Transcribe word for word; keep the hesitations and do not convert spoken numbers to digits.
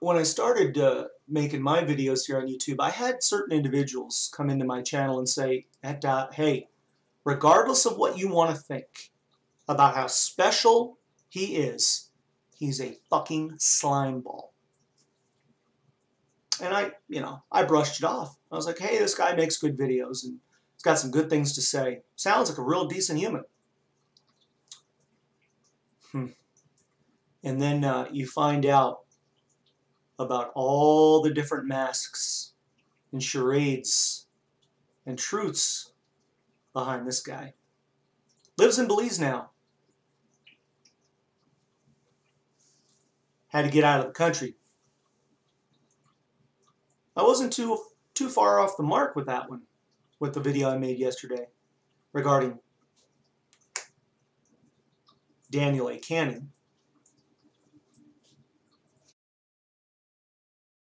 when I started uh, making my videos here on YouTube, I had certain individuals come into my channel and say, hey, regardless of what you want to think about how special he is, he's a fucking slime ball. And I, you know, I brushed it off. I was like, hey, this guy makes good videos and he's got some good things to say. Sounds like a real decent human. Hmm. And then uh, you find out about all the different masks and charades and truths behind this guy. Lives in Belize now. Had to get out of the country. I wasn't too too far off the mark with that one, with the video I made yesterday regarding Daniel A. Cannon.